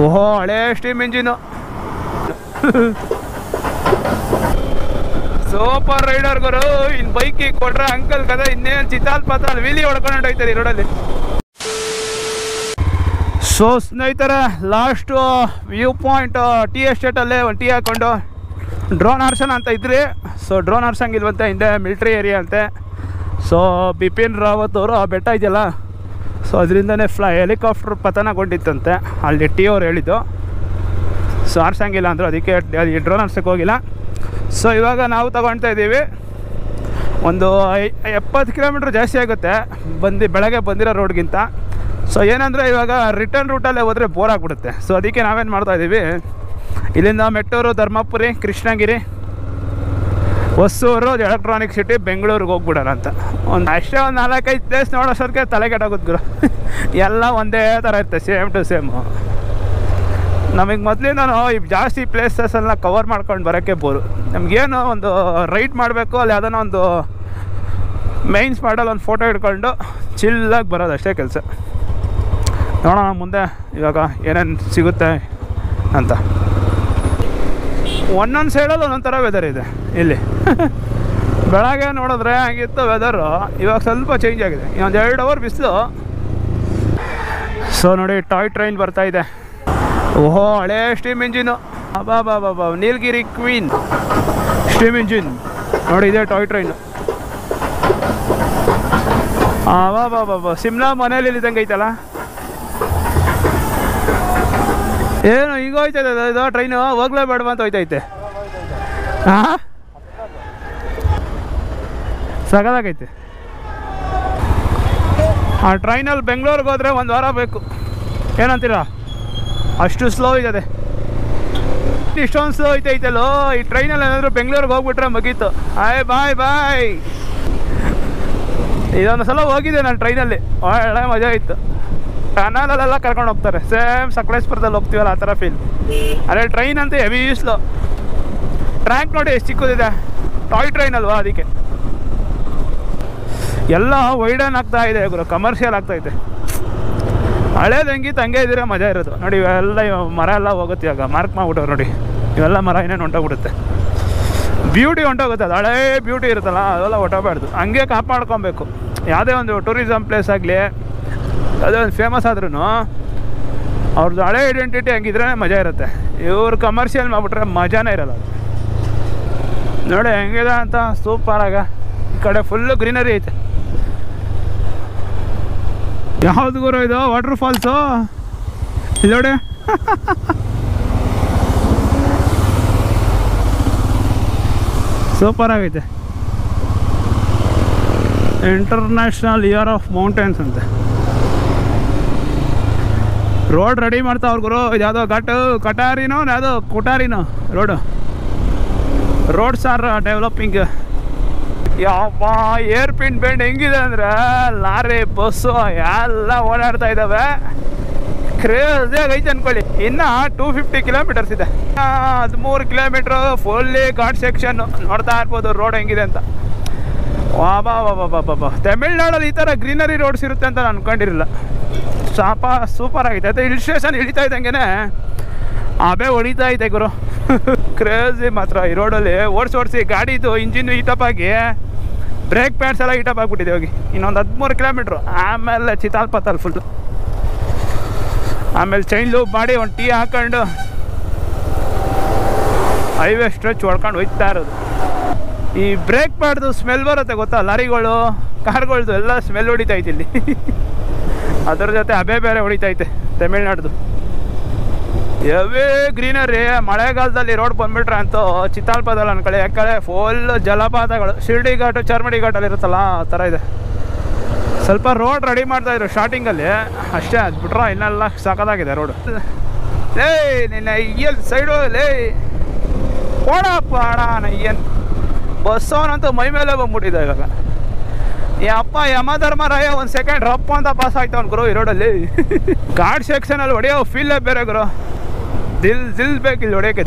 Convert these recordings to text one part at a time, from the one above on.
ಓಹೋ ಹಳೆ steam engine. Super ರೈಡರ್ಗಳು ಇನ್ ಬೈಕಿ ಕೊಟ್ರೆ ಅಂಕಲ್ ಕದ ಇನ್ನೇನು ಚಿತ್ತಾಲ್ ಪತ್ತಾಲ್ ವೀಲಿ ಹೊಡ್ಕೊಂಡು ಹೊಂಟೋಗ್ತಾರೆ ಈ ರೋಡಲ್ಲಿ. ಸೊ ಸ್ನೇಹಿತರೆ, ಲಾಸ್ಟು ವ್ಯೂ ಪಾಯಿಂಟ್ ಟೀ ಎಸ್ಟೇಟಲ್ಲೇ ಒಂದು ಟೀ ಹಾಕ್ಕೊಂಡು ಡ್ರೋನ್ ಹಾರ್ಸೋಣ ಅಂತ ಇದ್ರಿ. ಸೊ ಡ್ರೋನ್ ಹಾರ್ಸಂಗಿಲ್ವಂತೆ, ಹಿಂದೆ ಮಿಲ್ಟ್ರಿ ಏರಿಯಾ ಅಂತೆ. ಸೊ ಬಿಪಿನ್ ರಾವತ್ ಅವರು ಆ ಬೆಟ್ಟ ಇದೆಯಲ್ಲ, ಸೊ ಅದರಿಂದನೇ ಹೆಲಿಕಾಪ್ಟರ್ ಪತನಗೊಂಡಿತ್ತಂತೆ ಅಲ್ಲಿ ಟಿ ಅವ್ರು ಹೇಳಿದ್ದು. ಸೊ ಹಾರ್ಸಂಗಿಲ್ಲ ಅಂದರು, ಅದಕ್ಕೆ ಅದು ಡ್ರೋನ್ ಹಾರ್ಸಕ್ಕೆ ಹೋಗಿಲ್ಲ. ಸೊ ಇವಾಗ ನಾವು ತಗೊಳ್ತಾ ಇದ್ದೀವಿ ಒಂದು 70 ಕಿಲೋಮೀಟ್ರ್ ಜಾಸ್ತಿ ಆಗುತ್ತೆ ಬೆಳಗ್ಗೆ ಬಂದಿರೋ ರೋಡ್ಗಿಂತ. ಸೊ ಏನಂದರೆ ಇವಾಗ ರಿಟರ್ನ್ ರೂಟಲ್ಲೇ ಹೋದರೆ ಬೋರ್ ಆಗಿಬಿಡುತ್ತೆ. ಸೊ ಅದಕ್ಕೆ ನಾವೇನು ಮಾಡ್ತಾಯಿದ್ದೀವಿ, ಇಲ್ಲಿಂದ ಮೆಟ್ಟೂರು, ಧರ್ಮಪುರಿ, ಕೃಷ್ಣಗಿರಿ, ಹೊಸೂರು, ಎಲೆಕ್ಟ್ರಾನಿಕ್ ಸಿಟಿ, ಬೆಂಗಳೂರಿಗೆ ಹೋಗ್ಬಿಡೋಣ ಅಂತ. ಒಂದು ಅಷ್ಟೇ ಒಂದು 4-5 ಪ್ಲೇಸ್ ನೋಡೋಷ್ಟೊತ್ತಿಗೆ ತಲೆಗೆಟಾಗುತ್ತೆ ಗುರು, ಎಲ್ಲ ಒಂದೇ ಥರ ಇರುತ್ತೆ, ಸೇಮ್ ಟು ಸೇಮು. ನಮಗೆ ಮೊದಲಿಂದನೂ ಈ ಜಾಸ್ತಿ ಪ್ಲೇಸಸ್ಸೆಲ್ಲ ಕವರ್ ಮಾಡ್ಕೊಂಡು ಬರೋಕ್ಕೆ ಬೋರು. ನಮಗೇನು ಒಂದು ರೈಡ್ ಮಾಡಬೇಕು, ಅಲ್ಲಿ ಅದನ್ನು ಒಂದು ಮೈನ್ಸ್ ಮಾಡಲ್ ಒಂದು ಫೋಟೋ ಹಿಡ್ಕೊಂಡು ಚಿಲ್ಲಾಗಿ ಬರೋದು ಅಷ್ಟೇ ಕೆಲಸ. ನೋಡೋಣ ಮುಂದೆ ಇವಾಗ ಏನೇನು ಸಿಗುತ್ತೆ ಅಂತ. ಒಂದೊಂದು ಸೈಡಲ್ಲಿ ಒಂದೊಂಥರ ವೆದರ್ ಇದೆ ಇಲ್ಲಿ. ಬೆಳಗ್ಗೆ ನೋಡಿದ್ರೆ ಹಂಗಿತ್ತು ವೆದರು, ಇವಾಗ ಸ್ವಲ್ಪ ಚೇಂಜ್ ಆಗಿದೆ. ಇನ್ನೊಂದು 2 ಅವರ್ ಬಿಸಿಲು. ಸೊ ನೋಡಿ ಟಾಯ್ ಟ್ರೈನ್ ಬರ್ತಾಯಿದೆ. ಓಹೋ ಹಳೆ ಸ್ಟೀಮ್ ಇಂಜಿನು, ಅಬ್ಬಾ ಬಾ ಬಾ ಬಾ, ನೀಲಗಿರಿ ಕ್ವೀನ್ ಸ್ಟೀಮ್ ಇಂಜಿನ್ ನೋಡಿ, ಇದೆ ಟಾಯ್ ಟ್ರೈನು. ಅಬ್ಬಾ ಬಾ ಬಾ ಬಾ, ಸಿಮ್ಲಾ ಮನೇಲಿ ಇಲ್ಲಿದ್ದಂಗೆ ಐತಲ್ಲ. ಏನು ಈಗ ಹೋಯ್ತೈತೆ ಇದು ಟ್ರೈನು, ಹೋಗ್ಲೇಬೇಡವ ಅಂತ ಹೋಯ್ತೈತೆ. ಹಾಂ ಸಗದಾಗೈತೆ ಆ ಟ್ರೈನಲ್ಲಿ. ಬೆಂಗಳೂರಿಗೆ ಹೋದರೆ 1 ವಾರ ಬೇಕು, ಏನಂತೀರಾ? ಅಷ್ಟು ಸ್ಲೋ ಇದೆ, ಇಷ್ಟೊಂದು ಸ್ಲೋ ಐತೈತಲ್ಲೋ ಈ ಟ್ರೈನಲ್ಲಿ. ಏನಾದರೂ ಬೆಂಗಳೂರಿಗೆ ಹೋಗ್ಬಿಟ್ರೆ ಮುಗೀತು, ಆಯ್ ಬಾಯ್ ಬಾಯ್. ಇದೊಂದು ಸಲ ಹೋಗಿದೆ ನಾನು ಟ್ರೈನಲ್ಲಿ, ಒಳ್ಳೆ ಮಜಾ ಇತ್ತು. ಟನಲಲ್ಲೆಲ್ಲ ಕರ್ಕೊಂಡು ಹೋಗ್ತಾರೆ, ಸೇಮ್ ಸಕಲೇಶ್ಪುರದಲ್ಲಿ ಹೋಗ್ತೀವಲ್ಲ ಆ ಥರ ಫೀಲ್. ಅದೇ ಟ್ರೈನ್ ಅಂತ ಹೆವಿ ಸ್ಲೋ. ಟ್ರ್ಯಾಕ್ ನೋಡಿ ಎಷ್ಟು ಚಿಕ್ಕದಿದೆ, ಟಾಯ್ ಟ್ರೈನ್ ಅಲ್ವಾ, ಅದಕ್ಕೆ ಎಲ್ಲ ವೈಡನ್ ಆಗ್ತಾ ಇದೆ ಗುರು, ಕಮರ್ಷಿಯಲ್ ಆಗ್ತಾಯಿದೆ. ಹಳೇದು ಹೆಂಗಿತ್ತು ಹಂಗೆ ಇದ್ರೆ ಮಜಾ ಇರೋದು ನೋಡಿ. ಇವೆಲ್ಲ ಮರ ಎಲ್ಲ ಹೋಗುತ್ತೆ ಇವಾಗ, ಮಾರ್ಕ್ ಮಾಡಿಬಿಟ್ಟವ್ರು ನೋಡಿ, ಇವೆಲ್ಲ ಮರ ಇನ್ನೇನು ಹೊಂಟೋಗ್ಬಿಡುತ್ತೆ. ಬ್ಯೂಟಿ ಹೊಂಟೋಗುತ್ತೆ, ಅದು ಹಳೇ ಬ್ಯೂಟಿ ಇರುತ್ತಲ್ಲ ಅದೆಲ್ಲ ಹೊಟ್ಟೋಗ್ಬಾರ್ದು, ಹಂಗೆ ಕಾಪಾಡ್ಕೊಬೇಕು. ಯಾವುದೇ ಒಂದು ಟೂರಿಸಮ್ ಪ್ಲೇಸ್ ಆಗಲಿ, ಅದೇ ಒಂದು ಫೇಮಸ್ ಆದ್ರೂ ಅವ್ರದ್ದು ಹಳೆ ಐಡೆಂಟಿಟಿ ಹಂಗಿದ್ರೆ ಮಜಾ ಇರುತ್ತೆ. ಇವ್ರು ಕಮರ್ಷಿಯಲ್ ಮಾಡಿಬಿಟ್ರೆ ಮಜಾನೇ ಇರೋಲ್ಲ. ನೋಡಿ ಹೆಂಗಿದೆ ಅಂತ ಸೂಪರಾಗ. ಈ ಕಡೆ ಫುಲ್ಲು ಗ್ರೀನರಿ ಐತೆ. ಯಾವ್ದು ಗುರು ಇದು? ವಾಟರ್ ಫಾಲ್ಸು ಇದು ನೋಡಿ. ಸೂಪರ್ ಆಗೈತೆ. ಇಂಟರ್ನ್ಯಾಷನಲ್ ಇಯರ್ ಆಫ್ ಮೌಂಟೇನ್ಸ್ ಅಂತೆ. ರೋಡ್ ರೆಡಿ ಮಾಡ್ತಾವ್ರ ಗುರು, ಇದು ಯಾವುದೋ ಕಟಾರಿನೋ ಯಾವುದೋ ಕುಟಾರಿನೋ ರೋಡು. Roads are developing. ಯಾವ ಏರ್ ಪಿನ್ ಬೆಂಡ್ ಹೆಂಗಿದೆ ಅಂದರೆ ಲಾರಿ ಬಸ್ಸು ಎಲ್ಲ ಓಡಾಡ್ತಾ ಇದ್ದಾವೆ, ಕ್ರೇಜ್ ಆಗೈತೆ ಅಂದ್ಕೊಳ್ಳಿ. ಇನ್ನು 250 ಕಿಲೋಮೀಟರ್ಸ್ ಇದೆ, 13 ಕಿಲೋಮೀಟ್ರು ಫುಲ್ಲಿ ಘಾಟ್ ಸೆಕ್ಷನ್ನು. ನೋಡ್ತಾ ಇರ್ಬೋದು ರೋಡ್ ಹೆಂಗಿದೆ ಅಂತ. ವಾ ಬಾ ಬಾ ಬಾ ಬಾ ಬಾ, ತಮಿಳ್ನಾಡಲ್ಲಿ ಈ ಥರ ಗ್ರೀನರಿ ರೋಡ್ಸ್ ಇರುತ್ತೆ ಅಂತ ನಾನು ಅಂದ್ಕೊಂಡಿರಲಿಲ್ಲ. ಸೂಪರ್ ಆಗಿದೆ. ಅದೇ ಹಿಲ್ ಸ್ಟೇಷನ್ ಇಳಿತಾ ಇದ್ದಂಗೆನೆ ಅಬೆ ಹೊಡಿತಾ ಇದೆ ಗುರು, ಕ್ರೇಜಿ ಮಾತ್ರ. ಈ ರೋಡಲ್ಲಿ ಓಡಿಸಿ ಗಾಡಿದು ಇಂಜಿನ್ ಹೀಟಪ್ ಆಗಿ ಬ್ರೇಕ್ ಪ್ಯಾಡ್ಸ್ ಎಲ್ಲ ಹೀಟಪ್ ಆಗಿಬಿಟ್ಟಿದೆ. ಹೋಗಿ ಇನ್ನೊಂದು 13 ಕಿಲೋಮೀಟ್ರು ಆಮೇಲೆ ಚಿತಾಲ್ ಪತ್ತಾಲ್ ಫುಲ್ಲು. ಆಮೇಲೆ ಚೈನ್ ಲೂಪ್ ಮಾಡಿ ಒಂದು ಟೀ ಹಾಕೊಂಡು ಹೈವೇ ಸ್ಟ್ರೆಚ್ ಹೊಡ್ಕೊಂಡು ಹೋಗ್ತಾ ಇರೋದು. ಈ ಬ್ರೇಕ್ ಪ್ಯಾಡ್ದು ಸ್ಮೆಲ್ ಬರುತ್ತೆ ಗೊತ್ತಾ, ಲಾರಿಗಳು ಕಾರ್ಗಳದ್ದು ಎಲ್ಲ ಸ್ಮೆಲ್ ಹೊಡಿತೈತೆ ಇಲ್ಲಿ. ಅದರ ಜೊತೆ ಅಬೆ ಬೇರೆ ಹೊಡಿತೈತೆ ತಮಿಳ್ನಾಡ್ದು. ಎವೇ ಗ್ರೀನರಿ. ಮಳೆಗಾಲದಲ್ಲಿ ರೋಡ್ ಬಂದುಬಿಟ್ರೆ ಅಂತೂ ಚಿತ್ತಾಲ್ಪದಲ್ಲ ಅಂದ್ಕೊಳ್ಳಿ, ಯಾಕಡೆ ಫುಲ್ ಜಲಪಾತಗಳು. ಶಿರ್ಡಿ ಘಾಟು, ಚರ್ಮಡಿ ಘಾಟಲ್ಲಿ ಇರುತ್ತಲ್ಲ ಆ ಥರ ಇದೆ. ಸ್ವಲ್ಪ ರೋಡ್ ರೆಡಿ ಮಾಡ್ತಾಯಿದ್ರು ಸ್ಟಾರ್ಟಿಂಗಲ್ಲಿ ಅಷ್ಟೇ, ಅದು ಬಿಟ್ರೆ ಇನ್ನೆಲ್ಲ ಸಾಕಾಗಿದೆ ರೋಡು. ಲೇ ನಿನ್ನ ಈಯಲ್ಲಿ ಸೈಡು ಲೇ ಓಡಪ್ಪ ಅಣ್ಣ, ಏನು ಬಸ್ಸವನಂತೂ ಮೈ ಮೇಲೆ ಬಂದ್ಬಿಟ್ಟಿದೆ ಇವಾಗ. ಈ ಅಪ್ಪ ಯಮ ಧರ್ಮರಾಯ 1 ಸೆಕೆಂಡ್ ರಪ್ಪ ಅಂತ ಪಾಸ್ ಆಗ್ತಾವನ್ ಗುರು ಈ ರೋಡಲ್ಲಿ. ಘಾಟ್ ಸೆಕ್ಷನಲ್ಲಿ ಹೊಡೆಯೋ ಫೀಲೇ ಬೇರೆ ಗುರು, ದಿಲ್ ಬೇಕು ಇಲ್ಲಿ ಹೊಡೆಯೋಕೆ.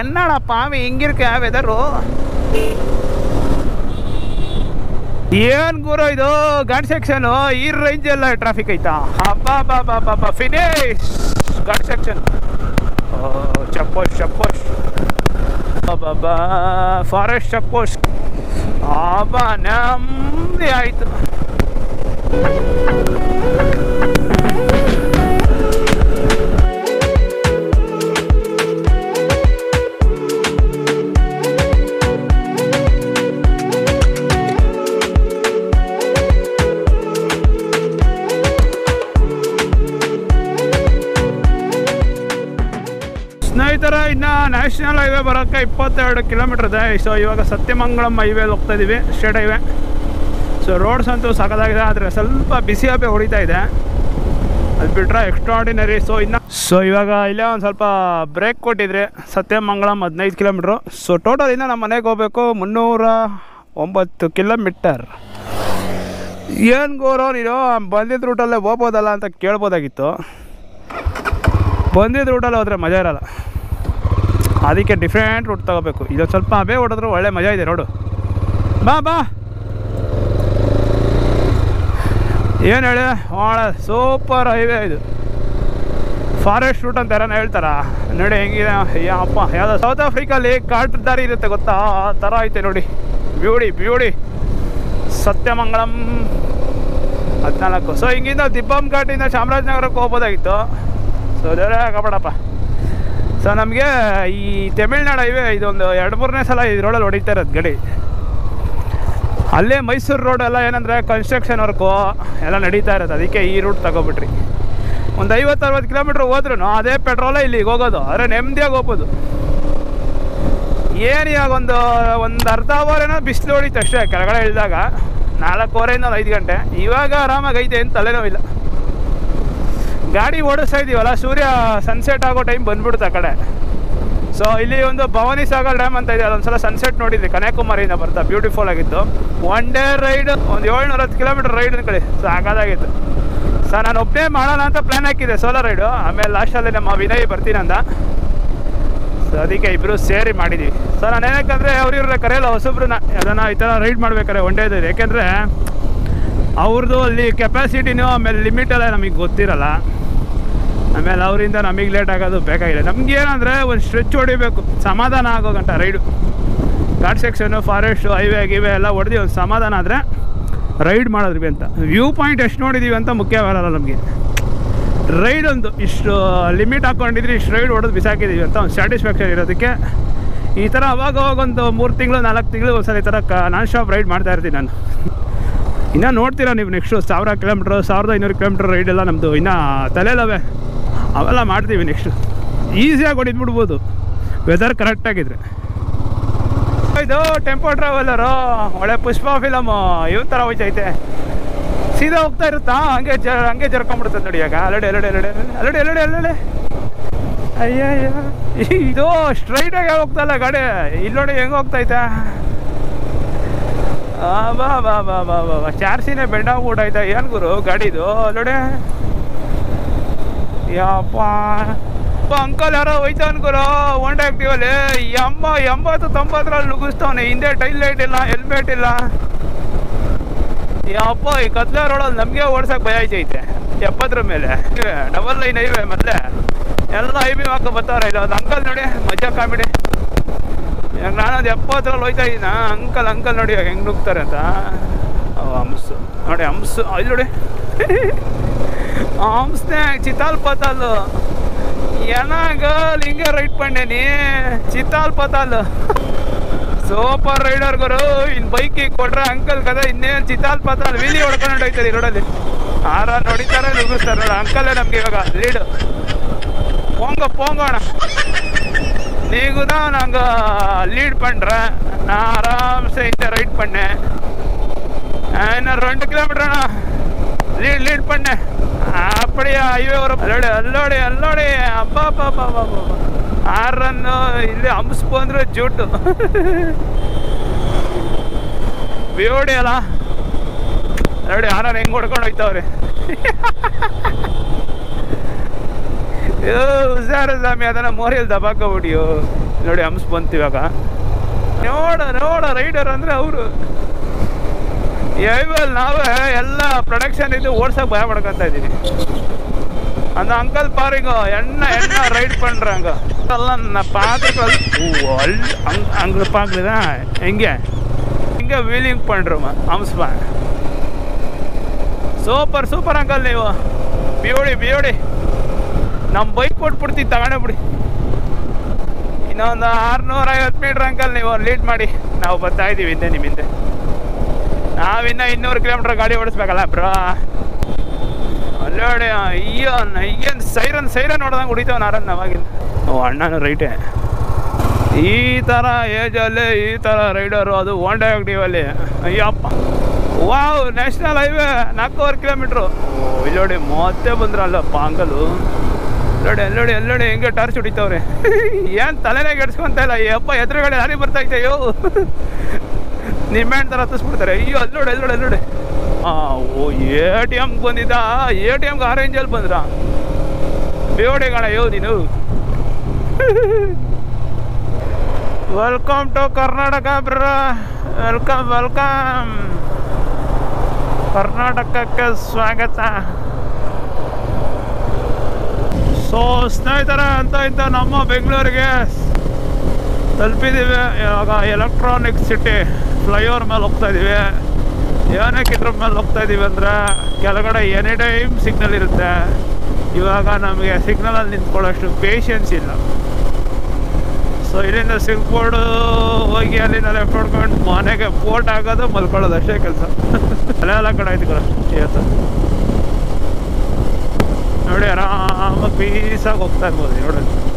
ಎನ್ನಡ ಪಾವಿ ಹಿಂಗಿರ್ಕೆ ವೆದರು. ಏನ್ ಗುರು ಇದು ಗಾಡ್ ಸೆಕ್ಷನ್ ಈ ರೇಂಜ್ ಎಲ್ಲ ಟ್ರಾಫಿಕ್ ಐತಾ? ಅಬ್ಬಾ ಫಿನಿಶ್ ಗಾಡ್ ಸೆಕ್ಷನ್. ಚಪ್ಪೋಸ್ ಚಪ್ಪೋಸ್ ಅಬ್ಬಾ ಫಾರೆಸ್ಟ್ ಚಪ್ಪೋಸ್. ಅಬ್ಬಾ ನಮ್ದೇ ಆಯ್ತು. ಸ್ನೇಹಿತರ, ಇನ್ನು ನ್ಯಾಷನಲ್ ಹೈವೇ ಬರೋಕ್ಕೆ 22 ಕಿಲೋಮೀಟರ್ ಇದೆ. ಸೊ ಇವಾಗ ಸತ್ಯಮಂಗಳಂ ಹೈವೇಲಿ ಹೋಗ್ತಾ ಇದ್ದೀವಿ, ಸ್ಟೇಟ್ ಹೈವೇ. ಸೊ ರೋಡ್ಸ್ ಅಂತೂ ಸಾಕಾಗಿದೆ, ಆದರೆ ಸ್ವಲ್ಪ ಬಿಸಿ ಹಬ್ಬೆ ಹೊಡಿತಾ ಇದೆ, ಅದು ಬಿಟ್ರೆ ಎಕ್ಸ್ಟ್ರಾರ್ಡಿನರಿ. ಸೊ ಇನ್ನು ಇವಾಗ ಇಲ್ಲೇ ಒಂದು ಸ್ವಲ್ಪ ಬ್ರೇಕ್ ಕೊಟ್ಟಿದ್ರೆ ಸತ್ಯಮಂಗಳಂ 15 ಕಿಲೋಮೀಟ್ರು. ಸೊ ಟೋಟಲ್ ಇನ್ನು ನಮ್ಮ ಮನೆಗೆ ಹೋಗಬೇಕು 309 ಕಿಲೋಮೀಟರ್. ಏನು ಗೋರೋ ನೀನು ಬಂದಿದ್ದ ರೂಟಲ್ಲೇ ಹೋಗ್ಬೋದಲ್ಲ ಅಂತ ಕೇಳ್ಬೋದಾಗಿತ್ತು. ಬಂದಿದ್ದ ರೂಟಲ್ಲಿ ಹೋದರೆ ಮಜಾ ಇರಲ್ಲ, ಅದಕ್ಕೆ ಡಿಫ್ರೆಂಟ್ ರೂಟ್ ತಗೋಬೇಕು. ಇದೊಂದು ಸ್ವಲ್ಪ ಹಬೆ ಹೊಡೆದ್ರು ಒಳ್ಳೆ ಮಜಾ ಇದೆ ನೋಡು. ಬಾ ಬಾ ಏನು ಹೇಳಿ, ಭಾಳ ಸೂಪರ್ ಹೈವೇ ಇದು. ಫಾರೆಸ್ಟ್ ರೂಟ್ ಅಂತ ಯಾರನ್ನ ಹೇಳ್ತಾರ ನೋಡಿ ಹೆಂಗಿದೆ. ಅಪ್ಪ ಯಾವುದೋ ಸೌತ್ ಆಫ್ರಿಕಾಲಿ ಕಾಟು ದಾರಿ ಇರುತ್ತೆ ಗೊತ್ತಾ, ಆ ಥರ ಐತೆ ನೋಡಿ. ಬ್ಯೂಟಿ ಸತ್ಯಮಂಗಳಂ 14. ಸೊ ಹಿಂಗಿಂದ ದಿಬ್ಬಂ ಘಾಟಿಂದ ಚಾಮರಾಜನಗರಕ್ಕೆ ಹೋಗ್ಬೋದಾಗಿತ್ತು. ಸೊ ದೇವರೇ ಕಾಪಾಡಪ್ಪ. ಸೊ ನಮಗೆ ಈ ತಮಿಳ್ನಾಡು ಹೈವೇ ಇದೊಂದು 2-3ನೇ ಸಲ ಈ ರೋಡಲ್ಲಿ ಹೊಡಿತಾ ಇರೋದು ಗಡಿ. ಅಲ್ಲೇ ಮೈಸೂರು ರೋಡೆಲ್ಲ ಏನಂದರೆ ಕನ್ಸ್ಟ್ರಕ್ಷನ್ ವರ್ಕು ಎಲ್ಲ ನಡೀತಾ ಇರೋದು, ಅದಕ್ಕೆ ಈ ರೂಟ್ ತಗೊಬಿಟ್ರಿ. ಒಂದು 50-60 ಕಿಲೋಮೀಟ್ರ್ ಹೋದ್ರೂ ಅದೇ ಪೆಟ್ರೋಲೇ ಇಲ್ಲಿಗೆ ಹೋಗೋದು, ಆದರೆ ನೆಮ್ಮದಿಯಾಗಿ ಹೋಗ್ಬೋದು. ಏನು ಇವಾಗ ಒಂದು ಅರ್ಧ ಅವರ್ ಏನೋ ಬಿಸಿಲು ಹೊಡಿತು ಅಷ್ಟೇ, ಕೆಳಗಡೆ ಇಳಿದಾಗ 4:15 ಗಂಟೆ. ಇವಾಗ ಆರಾಮಾಗೈತೆ, ಏನು ತಲೆನೋವಿಲ್ಲ. ಗಾಡಿ ಓಡಿಸ್ತಾ ಇದ್ದೀವಲ್ಲ, ಸೂರ್ಯ ಸನ್ಸೆಟ್ ಆಗೋ ಟೈಮ್ ಬಂದ್ಬಿಡುತ್ತೆ ಆ ಕಡೆ. ಸೊ ಇಲ್ಲಿ ಒಂದು ಭವಾನಿ ಸಾಗರ್ ಡ್ಯಾಮ್ ಅಂತ ಇದೆ, ಅದೊಂದು ಸಲ ಸನ್ಸೆಟ್ ನೋಡಿದ್ವಿ ಕನ್ಯಾಕುಮಾರಿಯಿಂದ ಬರ್ತಾ, ಬ್ಯೂಟಿಫುಲ್ ಆಗಿತ್ತು. ಒನ್ ಡೇ ರೈಡ್ ಒಂದು 710 ಕಿಲೋಮೀಟರ್ ರೈಡ್ ಅಂದ್ಕೊಳ್ಳಿ, ಸಾಕಾಗಿತ್ತು. ಸೊ ನಾನು ಒಬ್ಬನೇ ಮಾಡೋಣ ಅಂತ ಪ್ಲ್ಯಾನ್ ಹಾಕಿದ್ದೆ ಸೋಲೋ ರೈಡು, ಆಮೇಲೆ ಲಾಸ್ಟಲ್ಲಿ ನಮ್ಮ ವಿನಯ್ ಬರ್ತೀನಂದ, ಸೊ ಅದಕ್ಕೆ ಇಬ್ಬರು ಸೇರಿ ಮಾಡಿದ್ದೀವಿ. ಸೊ ನಾನು ಏನಕ್ಕಂದರೆ ಅವ್ರಿವ್ರನ್ನ ಕರೆಯಲ್ಲ ಹೊಸೊಬ್ರನ್ನ ಅದನ್ನು ಈ ಥರ ರೈಡ್ ಮಾಡ್ಬೇಕಾದ್ರೆ ಒನ್ ಡೇದು, ಯಾಕೆಂದರೆ ಅವ್ರದ್ದು ಅಲ್ಲಿ ಕೆಪಾಸಿಟಿನೂ ಆಮೇಲೆ ಲಿಮಿಟೆಲ್ಲ ನಮಗೆ ಗೊತ್ತಿರಲ್ಲ, ಆಮೇಲೆ ಅವರಿಂದ ನಮಗೆ ಲೇಟ್ ಆಗೋದು ಬೇಕಾಗಿದೆ. ನಮಗೇನಂದರೆ ಒಂದು ಸ್ಟ್ರೆಚ್ ಹೊಡಿಬೇಕು, ಸಮಾಧಾನ ಆಗೋ ಗಂಟ ride. Ghat section forest highway ಗಿವೆ ಎಲ್ಲ ಹೊಡೆದು ಒಂದು ಸಮಾಧಾನ ಆದರೆ ರೈಡ್ ಮಾಡೋದ್ರಿ ಅಂತ. ವ್ಯೂ ಪಾಯಿಂಟ್ ಎಷ್ಟು ನೋಡಿದ್ದೀವಿ ಅಂತ ಮುಖ್ಯವಾಗಲ್ಲ ನಮಗೆ, ರೈಡ್ ಒಂದು ಇಷ್ಟು ಲಿಮಿಟ್ ಹಾಕ್ಕೊಂಡಿದ್ರೆ ಇಷ್ಟು ರೈಡ್ ಹೊಡೆದು ಬಿಸಾಕಿದ್ದೀವಿ ಅಂತ ಒಂದು ಸ್ಯಾಟಿಸ್ಫ್ಯಾಕ್ಷನ್ ಇರೋದಕ್ಕೆ ಈ ಥರ ಅವಾಗ ಒಂದು 3-4 ತಿಂಗಳು ಒಂದ್ಸಲ ಈ ಥರ ನಾನ್ ಸ್ಟಾಪ್ ರೈಡ್ ಮಾಡ್ತಾಯಿರ್ತೀನಿ ನಾನು. ಇನ್ನೂ ನೋಡ್ತೀರಾ ನೀವು ನೆಕ್ಸ್ಟು 1000 ಕಿಲೋಮೀಟ್ರ್ 1500 ಕಿಲೋಮೀಟ್ರ್ ರೈಡೆಲ್ಲ ನಮ್ಮದು ಇನ್ನೂ ತಲೆಲವೇ, ಅವೆಲ್ಲ ಮಾಡ್ತೀವಿ ನೆಕ್ಸ್ಟು. ಈಸಿಯಾಗಿ ಹೊಡಿದ್ಬಿಡ್ಬೋದು ವೆದರ್ ಕರೆಕ್ಟಾಗಿದ್ದರೆ. ಇದು ಟೆಂಪೋ ಟ್ರಾವೆಲರು ಒಳ್ಳೆ ಪುಷ್ಪ ಫಿಲಮು ಇವ್ ಥರ ಹೋಯ್ತೈತೆ, ಸೀದಾ ಹೋಗ್ತಾ ಇರುತ್ತಾ, ಹಂಗೆ ಜರ್ಕೊಂಡ್ಬಿಡ್ತದೆ ನೋಡಿ. ಆಗ ಅಲ್ಲಡೆ ಅಯ್ಯ ಇದು ಸ್ಟ್ರೈಟಾಗಿ ಹೋಗ್ತಾಯಿಲ್ಲ ಗಾಡಿ, ಇಲ್ಲಿ ನೋಡಿ ಹೆಂಗೆ ಹೋಗ್ತೈತೆ. ಬಾ ಬಾ ಬಾ ಬಾ ಬಾ ಚಾರ್ಸಿನೇ ಬೆಂಡಾಗ್ಬಿಡಾಯ್ತಾ. ಏನು ಗುರು ಗಾಡಿದು ಅಲ್ಲಡೆ ಯಪ್ಪ. ಅಂಕಲ್ ಯಾರೋ ಹೋಯ್ತಾವನ್ ಗುರು ಹೋಂಡಾ ಆ್ಯಕ್ಟಿವಲ್ಲಿ, 80-90ರಲ್ಲಿ ನುಗ್ಗಿಸ್ತಾವನೆ, ಹಿಂದೆ ಟೈಲ್ ಲೈಟ್ ಇಲ್ಲ, ಹೆಲ್ಮೆಟ್ ಇಲ್ಲ. ಯಪ್ಪ ಈ ಕತ್ಲೆ ರೋಡಲ್ಲಿ ನಮಗೆ ಓಡ್ಸೋಕೆ ಭಯ ಐತೈತೆ. 70 ಮೇಲೆ ಡಬಲ್ ಲೈನ್ ಹೈವೇ, ಮೊದಲೇ ಎಲ್ಲ ಹೈವೇ ಹಾಕೋ ಬರ್ತಾವ್ರೆ. ಇಲ್ಲ ಒಂದು ಅಂಕಲ್ ನೋಡಿ ಮಜಾ ಕಾಮಿಡಿ, ನಾನೊಂದು 70ರಲ್ಲಿ ಹೋಯ್ತಾ ಇದ್ದೀನ, ಅಂಕಲ್ ನೋಡಿ ಹೆಂಗೆ ನುಗ್ತಾರೆ ಅಂತ. ಹಂಸು ನೋಡಿ ಹಂಸು, ಅಲ್ಲಿ ನೋಡಿ ಹಂಸನೇ ಚಿತ್ತಾಲ್ ಪತಾಲು ಏನಾಗಲ್ ಹಿಂಗೆ ರೈಡ್ ಪಂಡೇನಿ ಚಿತ್ತಾಲ್ ಪತಾಲು. ಸೂಪರ್ ರೈಡರ್ ಗುರು, ಇನ್ನು ಬೈಕಿಗೆ ಕೊಟ್ರೆ ಅಂಕಲ್ ಕದ ಇನ್ನೇನು ಚಿತ್ತಾಲ್ ಪತಾಲ್ ವೀಲಿ ಹೊಡ್ಕೊಂಡು ಹೋಯ್ತಾರೆ ರೋಡಲ್ಲಿ. ಆರ ನೋಡಿತಾರೆ ನುಗ್ಗಿಸ್ತಾರೆ ನೋಡಿ, ಅಂಕಲ್ಲೇ ನಮ್ಗೆ ಇವಾಗ ಲೀಡು. ಪೋಂಗೋಣ ನೀವು தான் நாங்கள் லீட் பண்ணுறேன், நான் ஆராம்சே இந்த ரைட் பண்ணேன். இன்னும் 2 கிலோமீட்டர்ண்ணா லீட் பண்ணேன். அப்படியே ஹைவே வரும் அல்லோடு அல்லோடு அல்லோடு அப்பா அப்பா அப்பா அப்பா 6 ரன்னு ಇಲ್ಲಿ ಹಂಸ್ಬಂದ್ರೆ ಜೂಟು ಬೇಡಿಯಲ್ಲ ನೋಡಿ, ಆರಾರು ಹೆಂಗೆ ಹೊಡ್ಕೊಂಡು ಹೋಯ್ತಾವ್ರಿ. ಹುಷಾರು ಸ್ವಾಮಿ, ಅದನ್ನು ಮೋರಿಯಲ್ಲಿ ದಬಾಕೋಬಿಡಿಯೋ ನೋಡಿ ಹಂಸ್ ಬಂತು ಇವಾಗ. ನೋಡ ರೈಡರ್ ಅಂದರೆ ಅವರು Even now, all production is working. And the uncle paringo, enna ride pandranga. Allanna paathu. Oh, uncle paakida. Inga wheeling pandruma. Amspa. Super uncle neevu. Beauty. Nam bike kodpurti tagane bidi. Innondu 650 meter uncle neevu lead madi. Naavu barta iddivi inde niminde. Naavu inna 200 km gaadi odisbekalla bro. Lord, I am siren. Or that good. Oh, Anna, right. This tara rider. That one day active. Wow, national highway. 4 kilometers. Oh, Lord, Lord, enga tar chudi tore. Yan thalena gets kon thala. Yappa, yatra gade hari bartak chayo. Niman tara tus purtare. Yo, Lord. Oh, ATM bandida, ATM ka arrangeal bandra. Beauty gana yodinu. Welcome to Karnataka, brother. Welcome. Karnataka ka swagata. So, snahitara anta namma Bengaluru ge talpidive Electronic City flyover mele hogtidive. ಏನಕ್ಕೆ ಮೇಲೆ ಹೋಗ್ತಾ ಇದೀವಿ ಅಂದ್ರೆ ಕೆಳಗಡೆ any time signal ಇರುತ್ತೆ. ಇವಾಗ ನಮಗೆ ಸಿಗ್ನಲಲ್ಲಿ ನಿಂತ್ಕೊಳ್ಳೋಷ್ಟು patience ಇಲ್ಲ. ಸೊ ಇಲ್ಲಿಂದ ಸಿಗ್ಬೋರ್ಡು ಹೋಗಿ ಅಲ್ಲಿಂದ ಲೆಫ್ಟ್ ಹೊಡ್ಕೊಂಡು ಮನೆಗೆ ಪೋರ್ಟ್ ಆಗೋದು ಮಲ್ಕೊಳ್ಳೋದು ಅಷ್ಟೇ ಕೆಲಸ. ಎಲ್ಲ ಕಡೆ ಆಯ್ತು ಹೇಳ್ತಾ ನೋಡಿ ಆರಾಮ ಪೀಸಾಗಿ ಹೋಗ್ತಾ ಇರ್ಬೋದು. ನೋಡಿ